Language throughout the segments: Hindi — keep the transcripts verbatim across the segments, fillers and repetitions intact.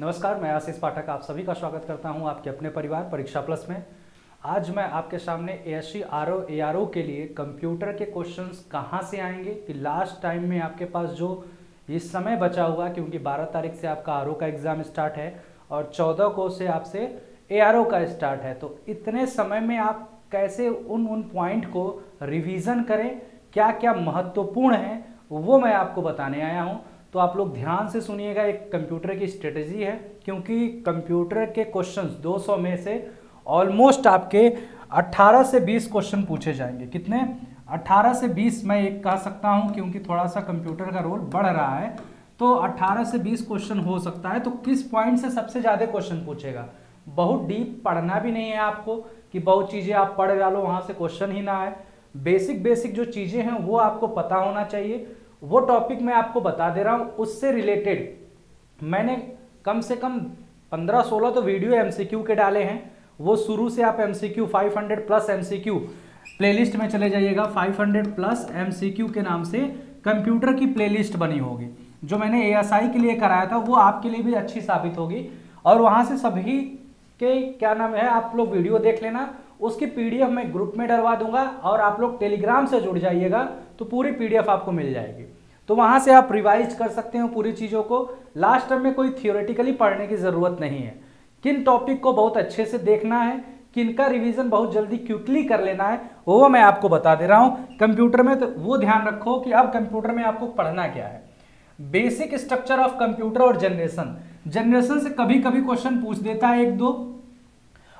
नमस्कार, मैं आशीष पाठक आप सभी का स्वागत करता हूं आपके अपने परिवार परीक्षा प्लस में। आज मैं आपके सामने एआरओ आरओ एआरओ के लिए कंप्यूटर के क्वेश्चंस कहां से आएंगे कि लास्ट टाइम में आपके पास जो इस समय बचा हुआ, क्योंकि बारह तारीख से आपका आरओ का एग्ज़ाम स्टार्ट है और चौदह को से आपसे एआरओ का स्टार्ट है, तो इतने समय में आप कैसे उन उन पॉइंट को रिविज़न करें, क्या क्या महत्वपूर्ण है वो मैं आपको बताने आया हूँ। तो आप लोग ध्यान से सुनिएगा, एक कंप्यूटर की स्ट्रेटजी है, क्योंकि कंप्यूटर के क्वेश्चंस दो सौ में से ऑलमोस्ट आपके अठारह से बीस क्वेश्चन पूछे जाएंगे। कितने? अठारह से बीस मैं एक कह सकता हूं, क्योंकि थोड़ा सा कंप्यूटर का रोल बढ़ रहा है, तो अठारह से बीस क्वेश्चन हो सकता है। तो किस पॉइंट से सबसे ज़्यादा क्वेश्चन पूछेगा, बहुत डीप पढ़ना भी नहीं है आपको कि बहुत चीज़ें आप पढ़ डालो वहाँ से क्वेश्चन ही ना आए। बेसिक बेसिक जो चीज़ें हैं वो आपको पता होना चाहिए। वो टॉपिक मैं आपको बता दे रहा हूँ, उससे रिलेटेड मैंने कम से कम पंद्रह सोलह तो वीडियो एमसीक्यू के डाले हैं। वो शुरू से आप एमसीक्यू पाँच सौ प्लस एमसीक्यू प्लेलिस्ट में चले जाइएगा, पाँच सौ प्लस एमसीक्यू के नाम से कंप्यूटर की प्लेलिस्ट बनी होगी, जो मैंने एएसआई के लिए कराया था, वो आपके लिए भी अच्छी साबित होगी। और वहाँ से सभी के क्या नाम है आप लोग वीडियो देख लेना, उसकी पीडीएफ मैं ग्रुप में डलवा दूंगा और आप लोग टेलीग्राम से जुड़ जाइएगा तो पूरी पीडीएफ आपको मिल जाएगी। तो वहां से आप रिवाइज कर सकते हो पूरी चीज़ों को। लास्ट टाइम में कोई थियोरेटिकली पढ़ने की ज़रूरत नहीं है। किन टॉपिक को बहुत अच्छे से देखना है, किनका रिवीजन बहुत जल्दी क्विकली कर लेना है, वो मैं आपको बता दे रहा हूँ कंप्यूटर में। तो वो ध्यान रखो कि अब कंप्यूटर में आपको पढ़ना क्या है। बेसिक स्ट्रक्चर ऑफ कंप्यूटर और जनरेशन, जनरेशन से कभी कभी क्वेश्चन पूछ देता है एक दो,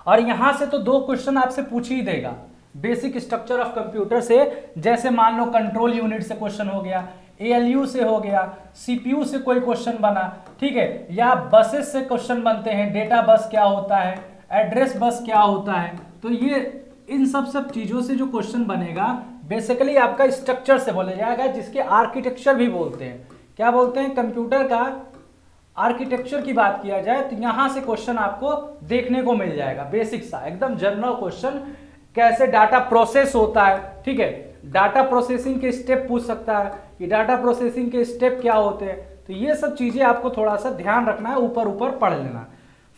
और यहाँ से तो दो क्वेश्चन आपसे पूछ ही देगा बेसिक स्ट्रक्चर ऑफ कंप्यूटर से। जैसे मान लो कंट्रोल यूनिट से क्वेश्चन हो गया, एएलयू से हो गया, सीपीयू से कोई क्वेश्चन बना, ठीक है, या बसेस से क्वेश्चन बनते हैं, डेटा बस क्या होता है, एड्रेस बस क्या होता है। तो ये इन सब सब चीज़ों से जो क्वेश्चन बनेगा बेसिकली आपका स्ट्रक्चर से बोला जाएगा, जिसके आर्किटेक्चर भी बोलते हैं। क्या बोलते हैं? कंप्यूटर का आर्किटेक्चर की बात किया जाए तो यहाँ से क्वेश्चन आपको देखने को मिल जाएगा। बेसिक सा एकदम जनरल क्वेश्चन, कैसे डाटा प्रोसेस होता है, ठीक है, डाटा प्रोसेसिंग के स्टेप पूछ सकता है कि डाटा प्रोसेसिंग के स्टेप क्या होते हैं। तो ये सब चीज़ें आपको थोड़ा सा ध्यान रखना है, ऊपर ऊपर पढ़ लेना।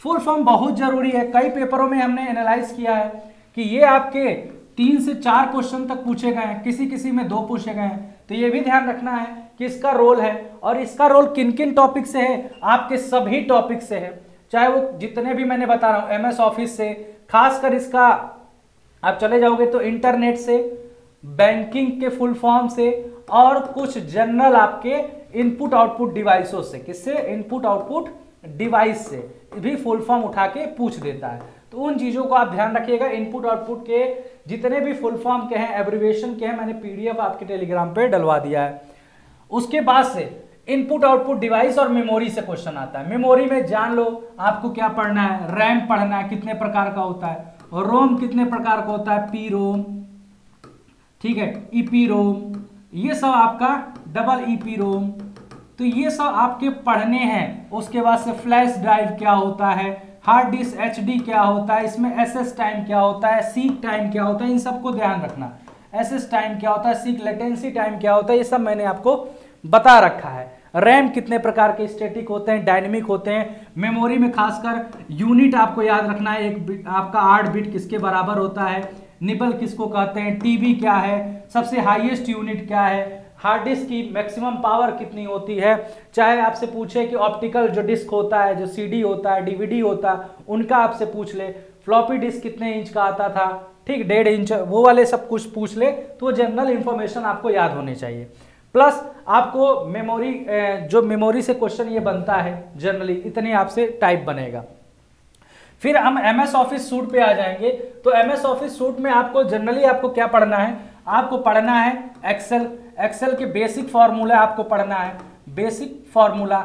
फुल फॉर्म बहुत ज़रूरी है, कई पेपरों में हमने एनालाइज किया है कि ये आपके तीन से चार क्वेश्चन तक पूछे गए हैं, किसी किसी में दो पूछे गए हैं। तो ये भी ध्यान रखना है कि इसका रोल है, और इसका रोल किन किन टॉपिक से है, आपके सभी टॉपिक से है, चाहे वो जितने भी मैंने बता रहा हूँ, एमएस ऑफिस से, खासकर इसका आप चले जाओगे तो इंटरनेट से, बैंकिंग के फुल फॉर्म से, और कुछ जनरल आपके इनपुट आउटपुट डिवाइसों से। किससे? इनपुट आउटपुट डिवाइस से भी फुल फॉर्म उठा के पूछ देता है। तो उन चीज़ों को आप ध्यान रखिएगा। इनपुट आउटपुट के जितने भी फुल फॉर्म के हैं, एब्रिविएशन के हैं, मैंने पीडीएफ आपके टेलीग्राम पे डलवा दिया है। उसके बाद से इनपुट आउटपुट डिवाइस और मेमोरी से क्वेश्चन आता है। मेमोरी में जान लो आपको क्या पढ़ना है, रैम पढ़ना है, कितने प्रकार का होता है, और रोम कितने प्रकार का होता है, पी रोम, ठीक है, ई पी रोम, ये सब आपका डबल ई पी रोम, तो ये सब आपके पढ़ने हैं। उसके बाद से फ्लैश ड्राइव क्या होता है, हार्ड डिस्क एच डी क्या होता है, इसमें एस एस टाइम क्या होता है, सीक टाइम क्या होता है, इन सबको ध्यान रखना। एस एस टाइम क्या होता है, सीक लेटेंसी टाइम क्या होता है, ये सब मैंने आपको बता रखा है। रैम कितने प्रकार के स्टैटिक होते हैं, डायनेमिक होते हैं। मेमोरी में खासकर यूनिट आपको याद रखना है, एक आपका आठ बिट किसके बराबर होता है, निबल किसको कहते हैं, टी बी क्या है, सबसे हाईएस्ट यूनिट क्या है, हार्ड डिस्क की मैक्सिमम पावर कितनी होती है। चाहे आपसे पूछे कि ऑप्टिकल जो डिस्क होता है, जो सीडी होता है, डीवीडी होता है, उनका आपसे पूछ ले। फ्लॉपी डिस्क कितने इंच का आता था, ठीक, डेढ़ इंच, वो वाले सब कुछ पूछ ले। तो जनरल इन्फॉर्मेशन आपको याद होनी चाहिए। प्लस आपको मेमोरी, जो मेमोरी से क्वेश्चन ये बनता है जनरली, इतने आपसे टाइप बनेगा। फिर हम एम एस ऑफिस सूट पे आ जाएंगे। तो एम एस ऑफिस सूट में आपको जनरली आपको क्या पढ़ना है, आपको पढ़ना है एक्सेल, एक्सेल के बेसिक फार्मूला आपको पढ़ना है, बेसिक फार्मूला,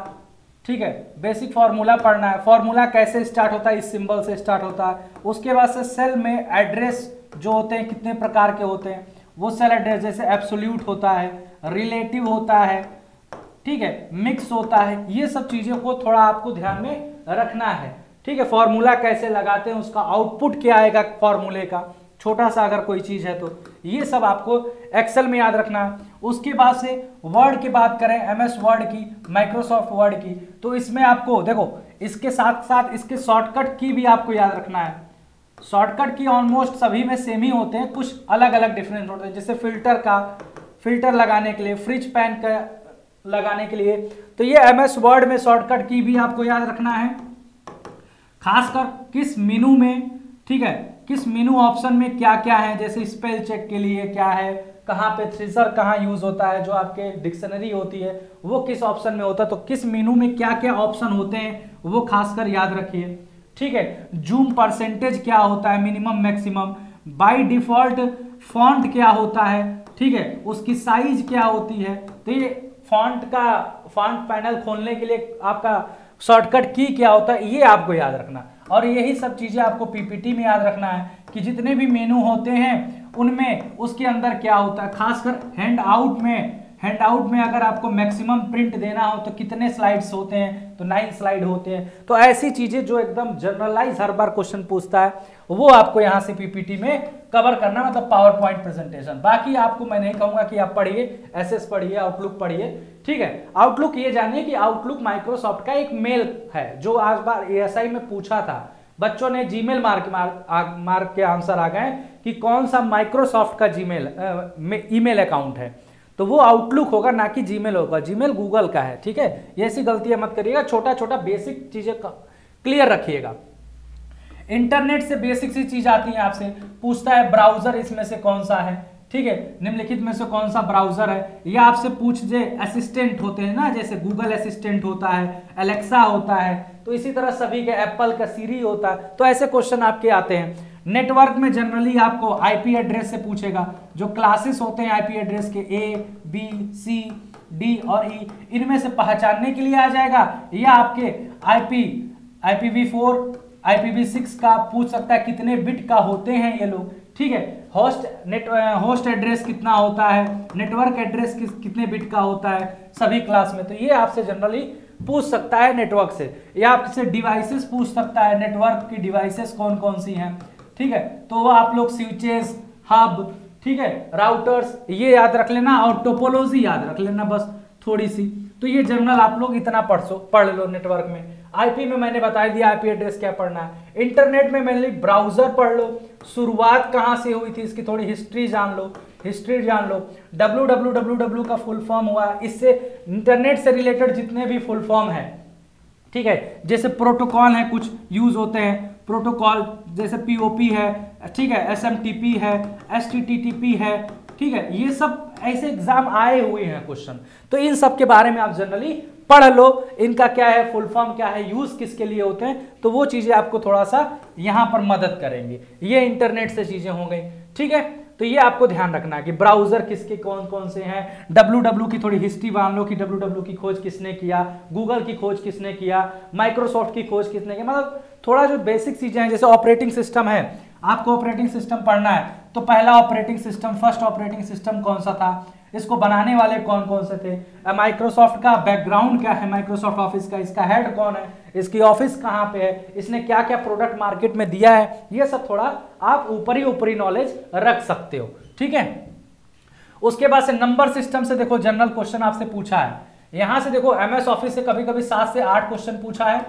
ठीक है, बेसिक फार्मूला पढ़ना है, फार्मूला कैसे स्टार्ट होता है, इस सिंबल से स्टार्ट होता है। उसके बाद से सेल में एड्रेस जो होते हैं कितने प्रकार के होते हैं, वो सेल एड्रेस जैसे एब्सोल्यूट होता है, रिलेटिव होता है, ठीक है, मिक्स होता है, ये सब चीज़ों को थोड़ा आपको ध्यान में रखना है, ठीक है। फार्मूला कैसे लगाते हैं, उसका आउटपुट क्या आएगा फार्मूले का, छोटा सा अगर कोई चीज़ है तो ये सब आपको एक्सेल में याद रखना है। उसके बाद से वर्ड की बात करें, एमएस वर्ड की, माइक्रोसॉफ्ट वर्ड की, तो इसमें आपको देखो इसके साथ साथ इसके शॉर्टकट की भी आपको याद रखना है। शॉर्टकट की ऑलमोस्ट सभी में सेम ही होते हैं, कुछ अलग अलग डिफरेंस होते हैं, जैसे फिल्टर का, फिल्टर लगाने के लिए, फ्रिज पैन का लगाने के लिए, तो ये एमएस वर्ड में शॉर्टकट की भी आपको याद रखना है, खासकर किस मेनू में, ठीक है, किस मेनू ऑप्शन में क्या क्या है, जैसे स्पेल चेक के लिए क्या है, कहाँ पे थ्रेसर कहाँ यूज होता है, जो आपके डिक्शनरी होती है वो किस ऑप्शन में होता है, तो किस मेनू में क्या क्या ऑप्शन होते हैं वो खासकर याद रखिए, ठीक है। जूम परसेंटेज क्या होता है, minimum maximum, by default font क्या होता है, ठीक है, उसकी साइज क्या होती है, तो ये फॉन्ट का, फॉन्ट पैनल खोलने के लिए आपका शॉर्टकट की क्या होता है, ये आपको याद रखना, और यही सब चीज़ें आपको पीपीटी में याद रखना है कि जितने भी मेनू होते हैं उनमें उसके अंदर क्या होता है, खासकर हैंड आउट में, हैंड आउट में अगर आपको मैक्सिमम प्रिंट देना हो तो कितने स्लाइड्स होते हैं, तो नाइन स्लाइड होते हैं, तो ऐसी चीज़ें जो एकदम जनरलाइज हर बार क्वेश्चन पूछता है वो आपको यहाँ से पीपीटी में कवर करना, मतलब पावर पॉइंट प्रेजेंटेशन। बाकी आपको मैं नहीं कहूँगा कि आप पढ़िए एसएस पढ़िए, आउटलुक पढ़िए, ठीक है। आउटलुक ये जानिए कि आउटलुक माइक्रोसॉफ्ट का एक मेल है जो आज बार एएसआई में पूछा था, बच्चों ने जीमेल मार्क मार्क मार्क के आंसर आ गए कि कौन सा माइक्रोसॉफ्ट का जीमेल ईमेल अकाउंट है, तो वो आउटलुक होगा ना कि जीमेल होगा, जीमेल गूगल का है, ठीक है। ऐसी गलतियां मत करिएगा, छोटा छोटा बेसिक चीजें क्लियर रखिएगा। इंटरनेट से बेसिक सी चीज आती है, आपसे पूछता है ब्राउजर इसमें से कौन सा है, ठीक है, निम्नलिखित में से कौन सा ब्राउजर है, या आपसे पूछ जे असिस्टेंट होते हैं ना, जैसे गूगल असिस्टेंट होता है, अलेक्सा होता है, तो इसी तरह सभी के, एप्पल का सीरी होता है, तो ऐसे क्वेश्चन आपके आते हैं। नेटवर्क में जनरली आपको आईपी एड्रेस से पूछेगा, जो क्लासेस होते हैं आईपी एड्रेस के ए बी सी डी और ई, इनमें से पहचानने के लिए आ जाएगा, या आपके IP IPv four IPv six का पूछ सकता है, कितने बिट का होते हैं ये लोग, ठीक है। होस्ट नेट होस्ट एड्रेस कितना होता है, नेटवर्क एड्रेस किस कितने बिट का होता है सभी क्लास में, तो ये आपसे जनरली पूछ सकता है नेटवर्क से, या आपसे डिवाइसेस पूछ सकता है, नेटवर्क की डिवाइसेस कौन कौन सी हैं, ठीक है, तो वह आप लोग स्विचेस, हब, ठीक है, राउटर्स, ये याद रख लेना, और टोपोलॉजी याद रख लेना बस थोड़ी सी, तो ये जनरल आप लोग इतना पढ़ सो पढ़ लो। नेटवर्क में, आईपी में मैंने बता दिया आईपी एड्रेस क्या पढ़ना है। इंटरनेट में मेनली ब्राउजर पढ़ लो, शुरुआत कहाँ से हुई थी इसकी थोड़ी हिस्ट्री जान लो, हिस्ट्री जान लो डब्ल्यू डब्ल्यू डब्ल्यू डब्ल्यू का फुल फॉर्म हुआ, इससे इंटरनेट से रिलेटेड जितने भी फुल फॉर्म है, ठीक है, जैसे प्रोटोकॉल है, कुछ यूज होते हैं प्रोटोकॉल, जैसे पीओपी है, ठीक है, एस एम टी पी है, S T T T P है, ठीक है, ये सब ऐसे एग्जाम आए हुए हैं क्वेश्चन, तो इन सब के बारे में आप जनरली पढ़ लो, इनका क्या है फुल फॉर्म क्या है, यूज किसके लिए होते हैं, तो वो चीजें आपको थोड़ा सा यहाँ पर मदद करेंगी। ये इंटरनेट से चीजें हो गई, ठीक है, तो ये आपको ध्यान रखना है कि ब्राउजर किसके कौन कौन से हैं, डब्ल्यू डब्ल्यू की थोड़ी हिस्ट्री मान लो कि डब्ल्यू डब्ल्यू की खोज किसने किया, गूगल की खोज किसने किया, माइक्रोसॉफ्ट की खोज किसने किया, मतलब थोड़ा जो बेसिक चीजें हैं, जैसे ऑपरेटिंग सिस्टम है, आपको ऑपरेटिंग सिस्टम पढ़ना है, तो पहला operating system, first operating system कौन सा था, इसको बनाने वाले कौन कौन से थे, माइक्रोसॉफ्ट का बैकग्राउंड क्या है, माइक्रोसॉफ्ट ऑफिस का इसका हेड कौन है, इसकी ऑफिस कहाँ पे है, इसने क्या क्या प्रोडक्ट मार्केट में दिया है, ये सब थोड़ा आप ऊपरी ऊपरी नॉलेज रख सकते हो, ठीक है। उसके बाद से नंबर सिस्टम से देखो जनरल क्वेश्चन आपसे पूछा है, यहाँ से देखो एमएस ऑफिस से कभी कभी सात से आठ क्वेश्चन पूछा है,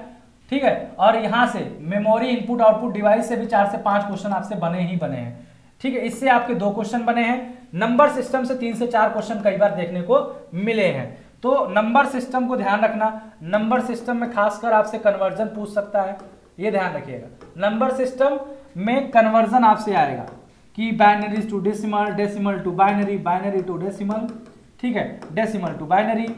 ठीक है, और यहाँ से मेमोरी इनपुट आउटपुट डिवाइस से भी चार से पांच क्वेश्चन आपसे बने ही बने हैं, ठीक है, इससे आपके दो क्वेश्चन बने हैं। नंबर सिस्टम से तीन से चार क्वेश्चन कई बार देखने को मिले हैं, तो नंबर सिस्टम को ध्यान रखना, नंबर सिस्टम में खासकर आपसे कन्वर्जन पूछ सकता है, ये ध्यान रखिएगा, नंबर सिस्टम में कन्वर्जन आपसे आएगा कि binary to decimal, decimal to binary, binary to decimal, ठीक है, डेसिमल टू बाइनरी,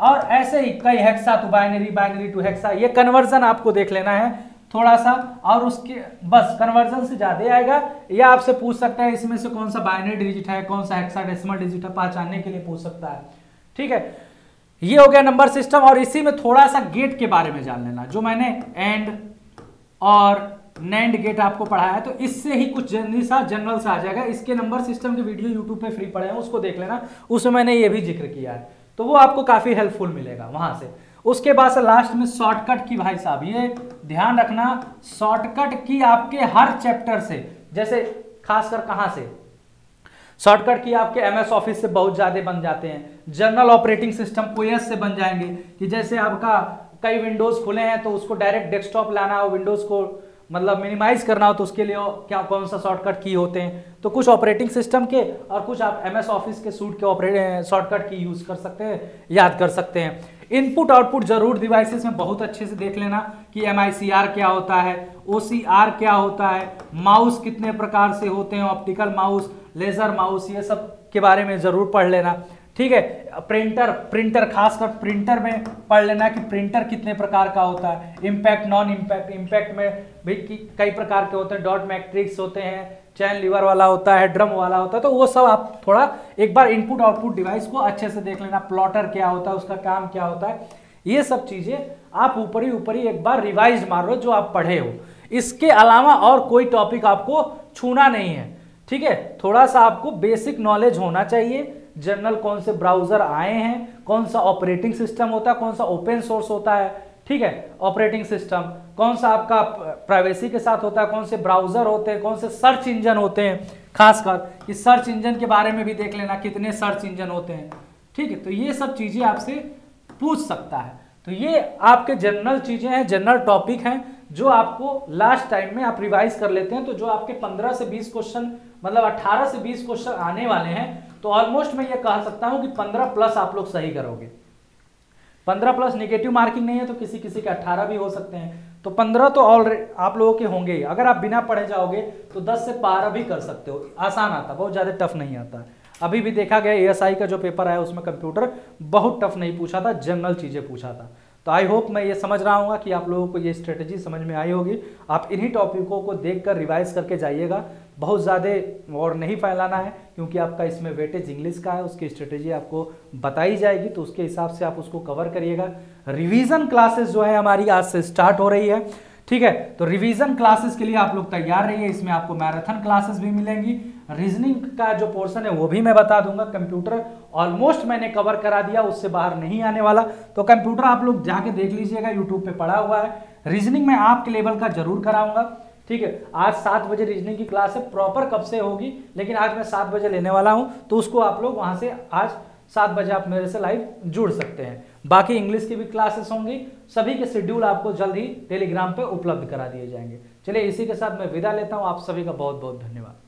और ऐसे ही कई, hexa to binary, binary to hexa, ये कन्वर्जन आपको देख लेना है थोड़ा सा, और उसके बस कन्वर्जन से ज़्यादा आएगा, या आपसे पूछ सकता है इसमें से कौन सा बाइनरी डिजिट है, कौन सा हेक्साडेसिमल डिजिट है, पहचानने के लिए पूछ सकता है, ठीक है। ये हो गया नंबर सिस्टम, और इसी में थोड़ा सा गेट के बारे में जान लेना, जो मैंने एंड और नैंड गेट आपको पढ़ाया है, तो इससे ही कुछ जनरल सा जनरल सा आ जाएगा। इसके नंबर सिस्टम के वीडियो यूट्यूब पर फ्री पड़े हैं, उसको देख लेना, उसमें मैंने ये भी जिक्र किया है, तो वो आपको काफ़ी हेल्पफुल मिलेगा वहाँ से। उसके बाद से लास्ट में शॉर्टकट की, भाई साहब ये ध्यान रखना, शॉर्टकट की आपके हर चैप्टर से, जैसे खासकर कहाँ से शॉर्टकट की आपके एमएस ऑफिस से बहुत ज़्यादा बन जाते हैं। जनरल ऑपरेटिंग सिस्टम ओएस से बन जाएंगे कि जैसे आपका कई विंडोज़ खुले हैं तो उसको डायरेक्ट डेस्कटॉप लाना हो, विंडोज़ को मतलब मिनिमाइज करना हो, तो उसके लिए क्या कौन सा शॉर्टकट की होते हैं। तो कुछ ऑपरेटिंग सिस्टम के और कुछ आप एमएस ऑफिस के सूट के ऑपरेट शॉर्टकट की यूज़ कर सकते हैं, याद कर सकते हैं। इनपुट आउटपुट जरूर डिवाइसेस में बहुत अच्छे से देख लेना कि एम आई सी आर क्या होता है, ओ सी आर क्या होता है, माउस कितने प्रकार से होते हैं, ऑप्टिकल माउस, लेज़र माउस, ये सब के बारे में ज़रूर पढ़ लेना, ठीक है। प्रिंटर प्रिंटर खासकर प्रिंटर में पढ़ लेना कि प्रिंटर कितने प्रकार का होता है, इम्पैक्ट नॉन इम्पैक्ट, इम्पैक्ट में भी कई प्रकार के होते हैं, डॉट मैट्रिक्स होते हैं, चैन लीवर वाला होता है, ड्रम वाला होता है, तो वो सब आप थोड़ा एक बार इनपुट आउटपुट डिवाइस को अच्छे से देख लेना। प्लॉटर क्या होता है, उसका काम क्या होता है, ये सब चीज़ें आप ऊपर ही ऊपर ही एक बार रिवाइज मारो जो आप पढ़े हो। इसके अलावा और कोई टॉपिक आपको छूना नहीं है, ठीक है। थोड़ा सा आपको बेसिक नॉलेज होना चाहिए, जनरल कौन से ब्राउज़र आए हैं, कौन सा ऑपरेटिंग सिस्टम होता है, कौन सा ओपन सोर्स होता है, ठीक है, ऑपरेटिंग सिस्टम कौन सा आपका प्राइवेसी के साथ होता है, कौन से ब्राउज़र होते हैं, कौन से सर्च इंजन होते हैं, खासकर इस सर्च इंजन के बारे में भी देख लेना कितने सर्च इंजन होते हैं, ठीक है। तो ये सब चीज़ें आपसे पूछ सकता है। तो ये आपके जनरल चीज़ें हैं, जनरल टॉपिक हैं जो आपको लास्ट टाइम में आप रिवाइज कर लेते हैं। तो जो आपके पंद्रह से बीस क्वेश्चन मतलब अट्ठारह से बीस क्वेश्चन आने वाले हैं, तो ऑलमोस्ट मैं ये कह सकता हूँ कि पंद्रह प्लस आप लोग सही करोगे। पंद्रह प्लस नेगेटिव मार्किंग नहीं है तो किसी किसी के अट्ठारह भी हो सकते हैं, तो पंद्रह तो ऑलरेडी आप लोगों के होंगे ही। अगर आप बिना पढ़े जाओगे तो दस से बारह भी कर सकते हो, आसान आता, बहुत ज़्यादा टफ नहीं आता। अभी भी देखा गया ए एस आई का जो पेपर आया उसमें कंप्यूटर बहुत टफ नहीं पूछा था, जनरल चीज़ें पूछा था। तो आई होप मैं ये समझ रहा हूँ कि आप लोगों को ये स्ट्रेटेजी समझ में आई होगी। आप इन्हीं टॉपिकों को देखकर रिवाइज करके जाइएगा, बहुत ज़्यादा और नहीं फैलाना है क्योंकि आपका इसमें वेटेज इंग्लिश का है, उसकी स्ट्रेटेजी आपको बताई जाएगी तो उसके हिसाब से आप उसको कवर करिएगा। रिवीजन क्लासेस जो है हमारी आज से स्टार्ट हो रही है, ठीक है। तो रिवीजन क्लासेस के लिए आप लोग तैयार रहिए, इसमें आपको मैराथन क्लासेस भी मिलेंगी, रीजनिंग का जो पोर्शन है वो भी मैं बता दूंगा। कंप्यूटर ऑलमोस्ट मैंने कवर करा दिया, उससे बाहर नहीं आने वाला, तो कंप्यूटर आप लोग जाके देख लीजिएगा, यूट्यूब पे पड़ा हुआ है। रीजनिंग मैं आपके लेवल का जरूर कराऊंगा, ठीक है। आज सात बजे रीजनिंग की क्लास है, प्रॉपर कब से होगी लेकिन आज मैं सात बजे लेने वाला हूँ, तो उसको आप लोग वहाँ से आज सात बजे आप मेरे से लाइव जुड़ सकते हैं। बाकी इंग्लिश की भी क्लासेस होंगी, सभी के शेड्यूल आपको जल्द ही टेलीग्राम पर उपलब्ध करा दिए जाएंगे। चलिए इसी के साथ मैं विदा लेता हूँ, आप सभी का बहुत बहुत धन्यवाद।